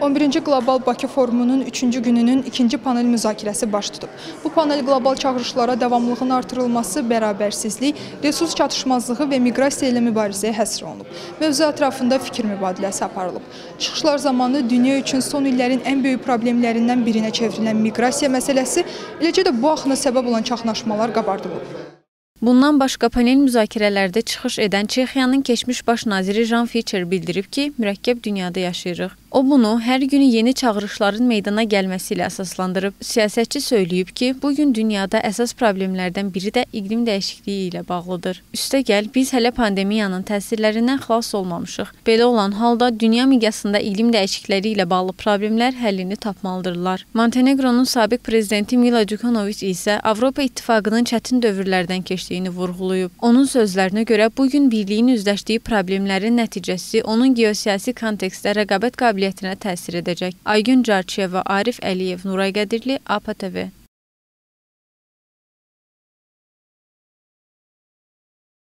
11-ci Global Bakı Forumunun 3-cü gününün 2-ci panel müzakirəsi baş tutub. Bu panel global çağırışlara davamlılığın artırılması, bərabərsizlik, resurs çatışmazlığı və miqrasiya ilə mübarizəyə həsr olunub. Mövzu ətrafında fikir mübadiləsi aparılıb. Çıxışlar zamanı dünya üçün son illərin ən böyük problemlərindən birinə çevrilən miqrasiya məsələsi, eləcə də bu axına səbəb olan çaxnaşmalar qabardılıb. Bundan başqa panel müzakirələrdə çıxış edən Çexiyanın keçmiş baş naziri Jan Fiçer bildirib ki, mürəkkəb dünyada yaşayırıq. O bunu hər günü yeni çağırışların meydana gəlməsi ilə əsaslandırıb. Siyasətçi söyləyib ki, bugün dünyada əsas problemlərdən biri də iqlim dəyişikliyi ilə bağlıdır. Üstəgəl, biz hələ pandemiyanın təsirlərindən xilas olmamışıq. Belə olan halda dünya miqyasında iqlim dəyişiklikləri ilə bağlı problemlər həllini tapmalıdırlar. Monteneqronun sabiq prezidenti Milo Đukanović isə Avropa İttifaqının çətin dövrlərdən keçdiyini vurğulayıb. Onun sözlərinə görə, bugün birliyin üzləşdiyi problemlərin nəticəsi onun geosiyasi kontekstdə rəqabət qabiliyyətinə təsir edəcək. Aygün Carçıyeva, Arif Əliyev, Nura Gadirli, Apatevi.